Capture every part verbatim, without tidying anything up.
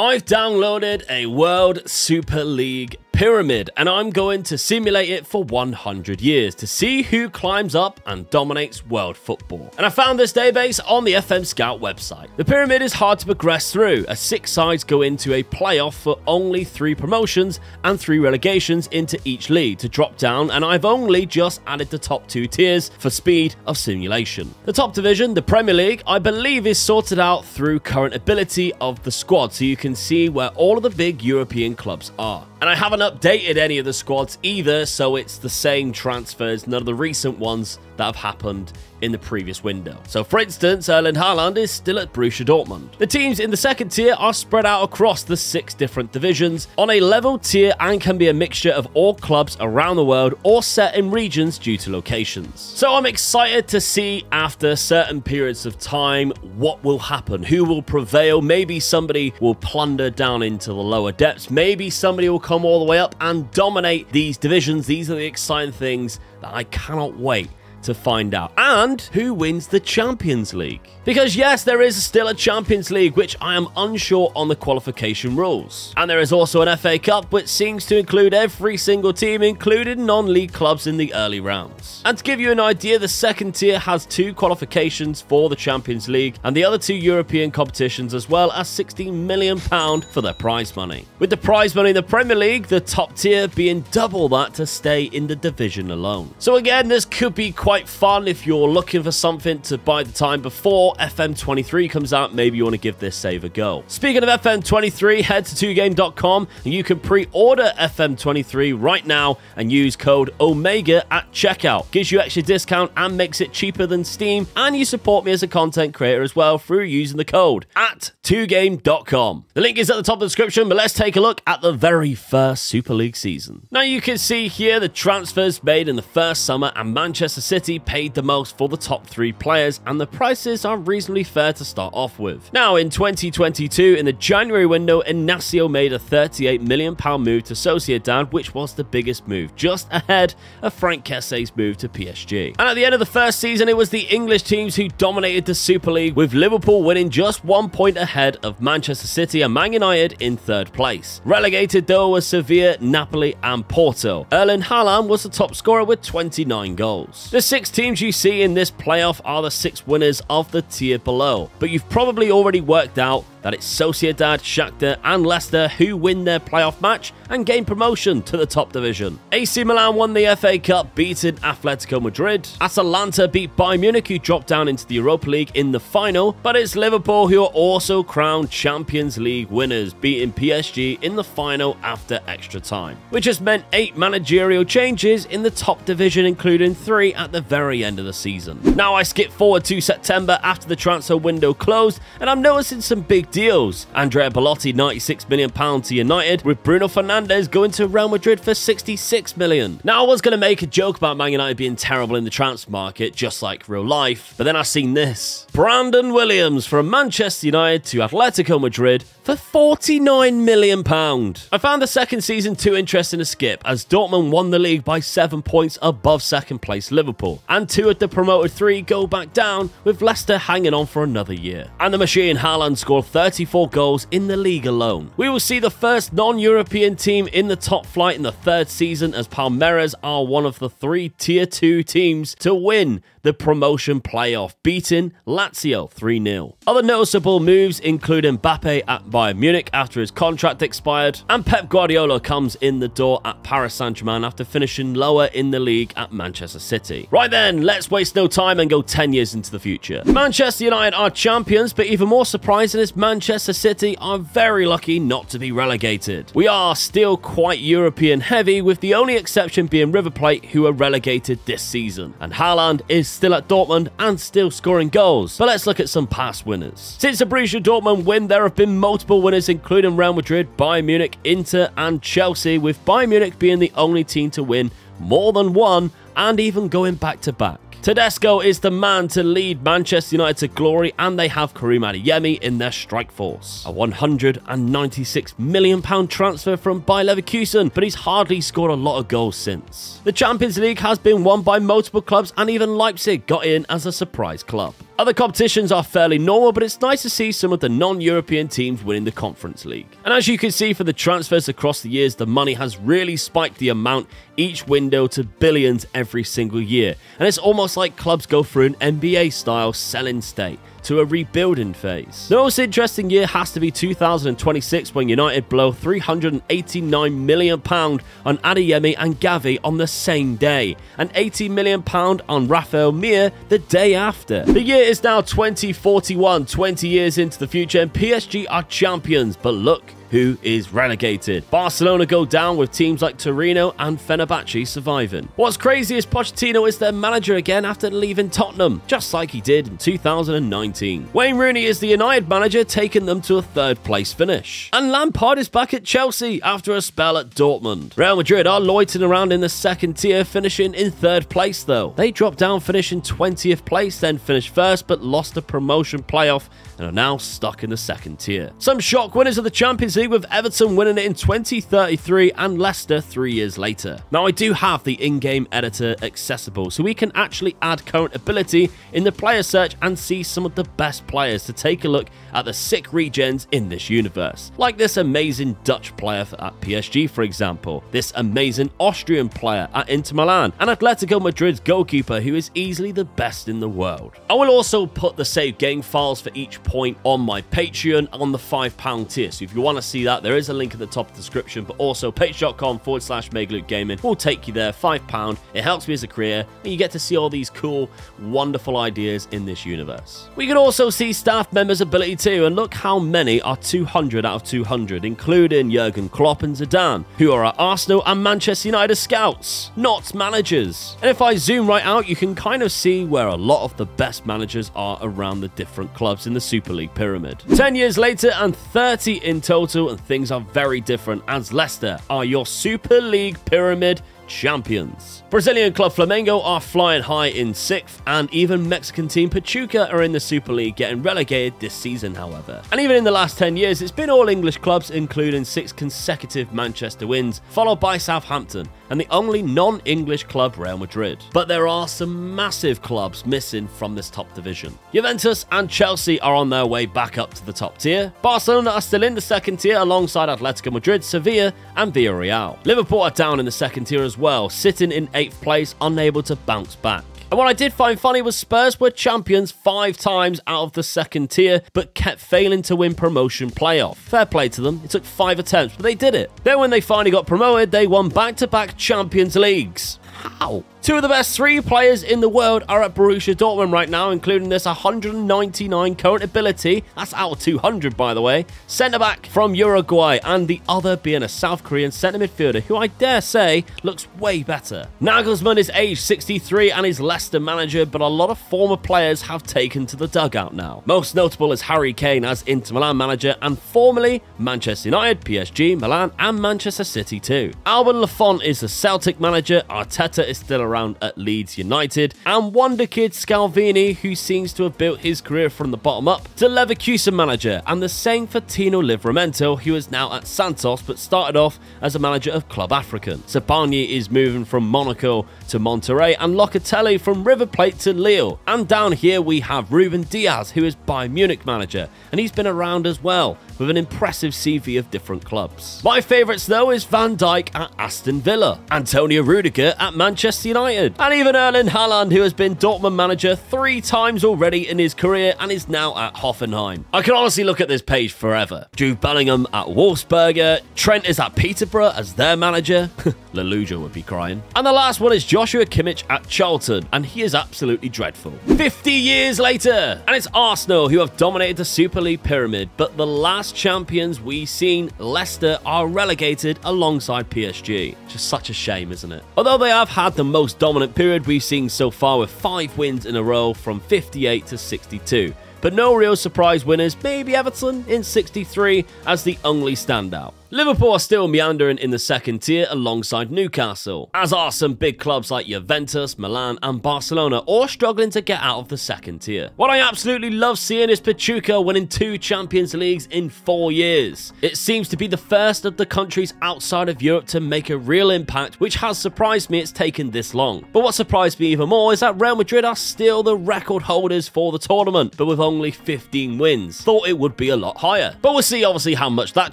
I've downloaded a World Super League pyramid and I'm going to simulate it for one hundred years to see who climbs up and dominates world football. And I found this database on the F M Scout website. The pyramid is hard to progress through, as six sides go into a playoff for only three promotions and three relegations into each league to drop down, and I've only just added the top two tiers for speed of simulation. The top division, the Premier League, I believe is sorted out through current ability of the squad, so you can see where all of the big European clubs are. And I haven't updated any of the squads either, so it's the same transfers, none of the recent ones that have happened in the previous window. So for instance, Erling Haaland is still at Borussia Dortmund. The teams in the second tier are spread out across the six different divisions on a level tier and can be a mixture of all clubs around the world or set in regions due to locations. So I'm excited to see after certain periods of time what will happen, who will prevail. Maybe somebody will plunder down into the lower depths, maybe somebody will come all the way up and dominate these divisions. These are the exciting things that I cannot wait to find out. And who wins the Champions League? Because yes, there is still a Champions League, which I am unsure on the qualification rules. And there is also an F A Cup, which seems to include every single team, including non-league clubs, in the early rounds. And to give you an idea, the second tier has two qualifications for the Champions League and the other two European competitions, as well as sixteen million pounds for their prize money. With the prize money in the Premier League, the top tier being double that to stay in the division alone. So again, this could be quite Quite fun if you're looking for something to buy the time before F M twenty-three comes out. Maybe you want to give this save a go. Speaking of F M twenty-three, head to two game dot com and you can pre-order F M twenty-three right now and use code Omega at checkout. Gives you extra discount and makes it cheaper than Steam, and you support me as a content creator as well through using the code at two game dot com. The link is at the top of the description, but let's take a look at the very first Super League season. Now you can see here the transfers made in the first summer, and Manchester City paid the most for the top three players, and the prices are reasonably fair to start off with. Now in twenty twenty-two, in the January window, Inacio made a thirty-eight million pound move to Sociedad, which was the biggest move, just ahead of Frank Kesse's move to P S G. And at the end of the first season, it was the English teams who dominated the Super League, with Liverpool winning just one point ahead of Manchester City and Man United in third place. Relegated though were Sevilla, Napoli and Porto. Erling Haaland was the top scorer with twenty-nine goals. This six teams you see in this playoff are the six winners of the tier below, but you've probably already worked out that it's Sociedad, Shakhtar and Leicester who win their playoff match and gain promotion to the top division. A C Milan won the F A Cup, beating Atletico Madrid. Atalanta beat Bayern Munich, who dropped down into the Europa League in the final, but it's Liverpool who are also crowned Champions League winners, beating P S G in the final after extra time, which has meant eight managerial changes in the top division, including three at the very end of the season. Now I skip forward to September after the transfer window closed, and I'm noticing some big deals. Andrea Belotti, ninety-six million pounds to United, with Bruno Fernandes going to Real Madrid for sixty-six million pounds. Now I was going to make a joke about Man United being terrible in the transfer market, just like real life, but then I've seen this. Brandon Williams from Manchester United to Atletico Madrid for forty-nine million pounds. I found the second season too interesting to skip, as Dortmund won the league by seven points above second place Liverpool, and two of the promoted three go back down, with Leicester hanging on for another year. And the machine Haaland scored thirty-four goals in the league alone. We will see the first non-European team in the top flight in the third season, as Palmeiras are one of the three tier two teams to win the promotion playoff, beating Lazio three nil. Other noticeable moves include Mbappe at Bayern Munich after his contract expired, and Pep Guardiola comes in the door at Paris Saint-Germain after finishing lower in the league at Manchester City. Right then, let's waste no time and go ten years into the future. Manchester United are champions, but even more surprising is Manchester City are very lucky not to be relegated. We are still quite European heavy, with the only exception being River Plate, who are relegated this season. And Haaland is still at Dortmund and still scoring goals. But let's look at some past winners. Since the Borussia Dortmund win, there have been multiple winners, including Real Madrid, Bayern Munich, Inter and Chelsea, with Bayern Munich being the only team to win more than one, and even going back-to-back. Tedesco is the man to lead Manchester United to glory, and they have Karim Adeyemi in their strike force. A one hundred ninety-six million pounds transfer from Bayer Leverkusen, but he's hardly scored a lot of goals since. The Champions League has been won by multiple clubs, and even Leipzig got in as a surprise club. Other competitions are fairly normal, but it's nice to see some of the non-European teams winning the Conference League. And as you can see for the transfers across the years, the money has really spiked the amount each window to billions every single year. And it's almost like clubs go through an N B A-style selling state to a rebuilding phase. The most interesting year has to be two thousand twenty-six, when United blow three hundred eighty-nine million pounds on Adeyemi and Gavi on the same day, and eighty million pounds on Raphael Meijer the day after. The year is now twenty forty-one, twenty years into the future, and P S G are champions, but look who is relegated. Barcelona go down, with teams like Torino and Fenerbahce surviving. What's crazy is Pochettino is their manager again after leaving Tottenham, just like he did in two thousand nineteen. Wayne Rooney is the United manager, taking them to a third place finish. And Lampard is back at Chelsea after a spell at Dortmund. Real Madrid are loitering around in the second tier, finishing in third place though. They dropped down, finishing twentieth place, then finished first, but lost a promotion playoff and are now stuck in the second tier. Some shock winners of the Champions League, with Everton winning it in twenty thirty-three and Leicester three years later. Now, I do have the in-game editor accessible, so we can actually add current ability in the player search and see some of the best players to take a look at the sick regens in this universe. Like this amazing Dutch player at P S G, for example, this amazing Austrian player at Inter Milan, and Atletico Madrid's goalkeeper, who is easily the best in the world. I will also put the save game files for each point on my Patreon on the five pound tier, so if you want to see that, there is a link at the top of the description, but also patreon.com forward slash megalukegaming will take you there. Five pound, it helps me as a creator, and you get to see all these cool, wonderful ideas in this universe. We can also see staff members' ability too, and look how many are two hundred out of two hundred, including Jurgen Klopp and Zidane, who are at Arsenal and Manchester United scouts, not managers. And if I zoom right out, you can kind of see where a lot of the best managers are around the different clubs in the Super League pyramid. ten years later and thirty in total, and things are very different, as Leicester are your Super League pyramid champions. Brazilian club Flamengo are flying high in sixth, and even Mexican team Pachuca are in the Super League, getting relegated this season however. And even in the last ten years, it's been all English clubs, including six consecutive Manchester wins, followed by Southampton and the only non-English club, Real Madrid. But there are some massive clubs missing from this top division. Juventus and Chelsea are on their way back up to the top tier. Barcelona are still in the second tier alongside Atletico Madrid, Sevilla and Villarreal. Liverpool are down in the second tier as well, well, sitting in eighth place, unable to bounce back. And what I did find funny was Spurs were champions five times out of the second tier, but kept failing to win promotion playoff. Fair play to them, it took five attempts, but they did it. Then when they finally got promoted, they won back-to-back Champions Leagues. How? Two of the best three players in the world are at Borussia Dortmund right now, including this one hundred ninety-nine current ability, that's out of two hundred by the way, centre-back from Uruguay, and the other being a South Korean centre midfielder who I dare say looks way better. Nagelsmann is aged sixty-three and is Leicester manager, but a lot of former players have taken to the dugout now. Most notable is Harry Kane as Inter Milan manager, and formerly Manchester United, P S G, Milan and Manchester City too. Alban Lafont is the Celtic manager, Arteta is still around around at Leeds United, and wonderkid Scalvini, who seems to have built his career from the bottom up, to Leverkusen manager, and the same for Tino Livramento, who is now at Santos but started off as a manager of Club African. Sabanyi is moving from Monaco to Monterrey, and Locatelli from River Plate to Lille. And down here we have Ruben Diaz, who is Bayern Munich manager, and he's been around as well, with an impressive C V of different clubs. My favourites though is Van Dijk at Aston Villa, Antonio Rudiger at Manchester United, and even Erling Haaland, who has been Dortmund manager three times already in his career and is now at Hoffenheim. I can honestly look at this page forever. Drew Bellingham at Wolfsburger, Trent is at Peterborough as their manager. Leluja would be crying. And the last one is Joshua Kimmich at Charlton, and he is absolutely dreadful. fifty years later, and it's Arsenal who have dominated the Super League pyramid, but the last champions we've seen, Leicester, are relegated alongside P S G. Just such a shame, isn't it? Although they have had the most dominant period we've seen so far, with five wins in a row from fifty-eight to sixty-two. But no real surprise winners, maybe Everton in sixty-three as the only standout. Liverpool are still meandering in the second tier alongside Newcastle, as are some big clubs like Juventus, Milan and Barcelona, all struggling to get out of the second tier. What I absolutely love seeing is Pachuca winning two Champions Leagues in four years. It seems to be the first of the countries outside of Europe to make a real impact, which has surprised me it's taken this long. But what surprised me even more is that Real Madrid are still the record holders for the tournament, but with only fifteen wins. Thought it would be a lot higher. But we'll see obviously how much that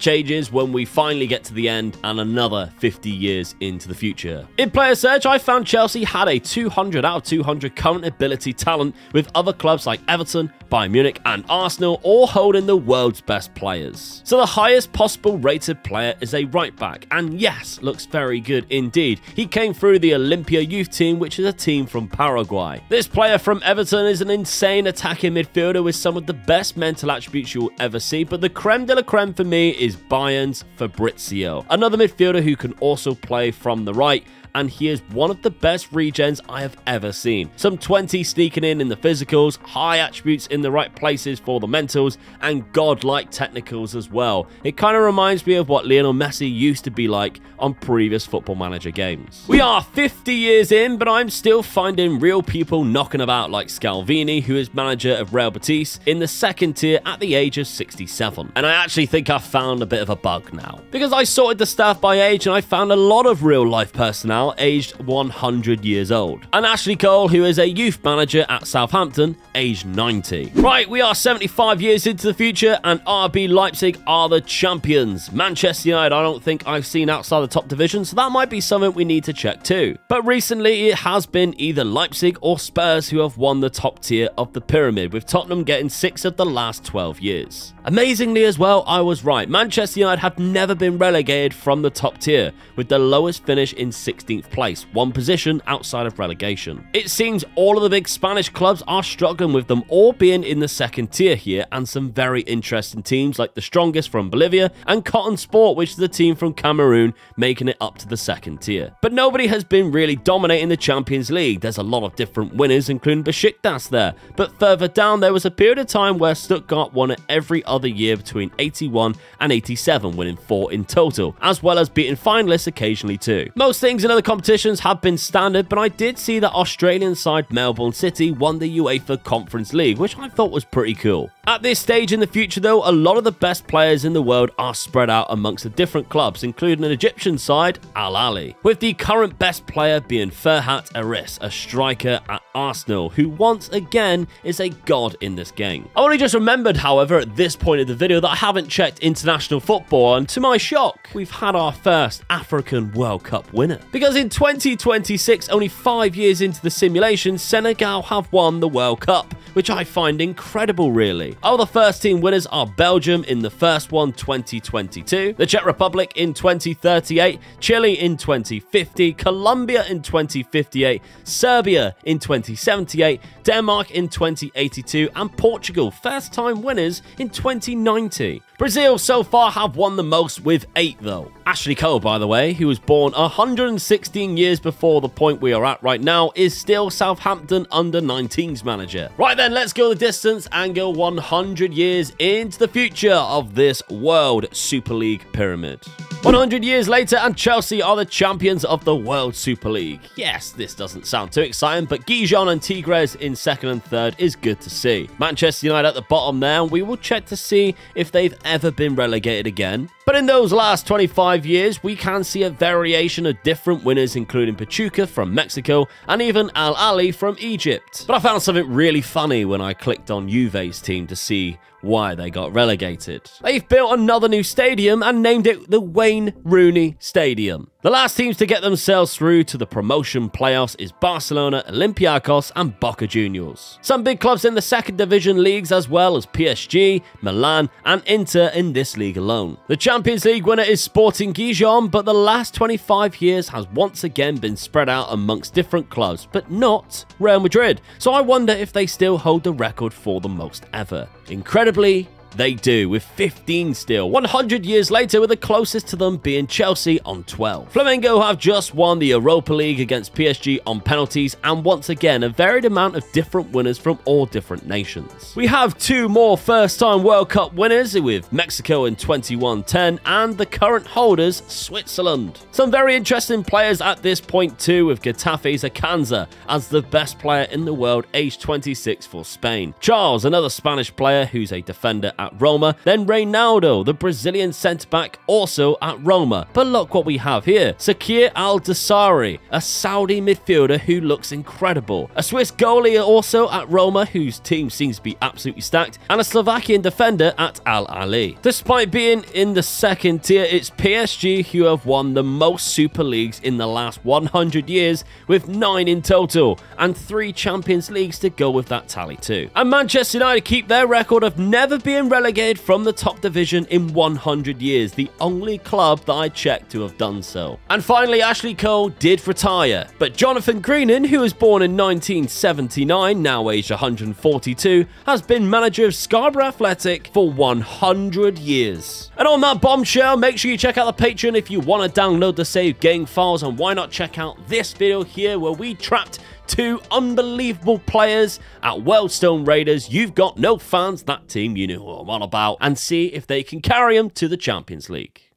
changes when we finally get to the end and another fifty years into the future. In player search, I found Chelsea had a two hundred out of two hundred current ability talent, with other clubs like Everton, Bayern Munich and Arsenal all holding the world's best players. So the highest possible rated player is a right back, and yes, looks very good indeed. He came through the Olympia youth team, which is a team from Paraguay. This player from Everton is an insane attacking midfielder with some of the best mental attributes you'll ever see, but the creme de la creme for me is Bayern's Fabrizio, another midfielder who can also play from the right, and he is one of the best regens I have ever seen. Some twenty sneaking in in the physicals, high attributes in the right places for the mentals, and godlike technicals as well. It kind of reminds me of what Lionel Messi used to be like on previous Football Manager games. We are fifty years in, but I'm still finding real people knocking about, like Scalvini, who is manager of Real Betis, in the second tier at the age of sixty-seven. And I actually think I've found a bit of a bug now, because I sorted the staff by age and I found a lot of real-life personnel aged one hundred years old, and Ashley Cole, who is a youth manager at Southampton, aged ninety. Right, we are seventy-five years into the future and R B Leipzig are the champions. Manchester United I don't think I've seen outside the top division, so that might be something we need to check too. But recently it has been either Leipzig or Spurs who have won the top tier of the pyramid, with Tottenham getting six of the last twelve years. Amazingly as well, I was right. Manchester United have never been relegated from the top tier, with the lowest finish in sixteenth place, one position outside of relegation. It seems all of the big Spanish clubs are struggling, with them all being in the second tier here, and some very interesting teams like the Strongest from Bolivia and Cotton Sport, which is the team from Cameroon, making it up to the second tier. But nobody has been really dominating the Champions League. There's a lot of different winners, including Besiktas there. But further down, there was a period of time where Stuttgart won it every other year between eighty-one and eighty-seven, winning four in total, as well as beating finalists occasionally too. Most things in other competitions have been standard, but I did see that Australian side Melbourne City won the UEFA Conference League, which I thought was pretty cool. At this stage in the future though, a lot of the best players in the world are spread out amongst the different clubs, including an Egyptian side, Al Ahly, with the current best player being Ferhat Aris, a striker at Arsenal, who once again is a god in this game. I only just remembered, however, at this point of the video that I haven't checked international football, and to my shock, we've had our first African World Cup winner. Because in twenty twenty-six, only five years into the simulation, Senegal have won the World Cup, which I find incredible really. Other first team winners are Belgium in the first one, twenty twenty-two, the Czech Republic in twenty thirty-eight, Chile in twenty fifty, Colombia in twenty fifty-eight, Serbia in twenty seventy-eight, Denmark in twenty eighty-two, and Portugal, first time winners, in twenty ninety. Brazil so far have won the most with eight though. Ashley Cole, by the way, who was born one hundred sixteen years before the point we are at right now, is still Southampton under nineteens manager. Right then, let's go the distance and go one hundred years into the future of this World Super League pyramid. one hundred years later and Chelsea are the champions of the World Super League. Yes, this doesn't sound too exciting, but Gijon and Tigres in second and third is good to see. Manchester United at the bottom there, and we will check to see if they've ever been relegated again. But in those last twenty-five years, we can see a variation of different winners, including Pachuca from Mexico and even Al Ahly from Egypt. But I found something really funny when I clicked on Juve's team to see why they got relegated. They've built another new stadium and named it the Wayne Rooney Stadium. The last teams to get themselves through to the promotion playoffs is Barcelona, Olympiacos and Boca Juniors. Some big clubs in the second division leagues as well as P S G, Milan and Inter in this league alone. The Champions League winner is Sporting Gijon, but the last twenty-five years has once again been spread out amongst different clubs, but not Real Madrid, so I wonder if they still hold the record for the most ever. Incredibly, They do, with fifteen still, one hundred years later, with the closest to them being Chelsea on twelve. Flamengo have just won the Europa League against P S G on penalties, and once again a varied amount of different winners from all different nations. We have two more first-time World Cup winners, with Mexico in twenty-one ten and the current holders, Switzerland. Some very interesting players at this point too, with Getafe's Akanza as the best player in the world, age twenty-six, for Spain. Charles, another Spanish player who's a defender at Roma, then Reinaldo, the Brazilian centre-back, also at Roma. But look what we have here. Sakir Al-Dasari, a Saudi midfielder who looks incredible. A Swiss goalie also at Roma, whose team seems to be absolutely stacked. And a Slovakian defender at Al Ahly. Despite being in the second tier, it's P S G who have won the most Super Leagues in the last one hundred years, with nine in total, and three Champions Leagues to go with that tally too. And Manchester United keep their record of never being relegated from the top division in one hundred years, the only club that I checked to have done so. And finally, Ashley Cole did retire, but Jonathan Greenan, who was born in nineteen seventy-nine, now aged one hundred forty-two, has been manager of Scarborough Athletic for one hundred years. And on that bombshell, make sure you check out the Patreon if you want to download the saved game files, and why not check out this video here where we trapped two unbelievable players at Weldstone Raiders. You've got no fans, that team, you know what I'm on about, and see if they can carry them to the Champions League.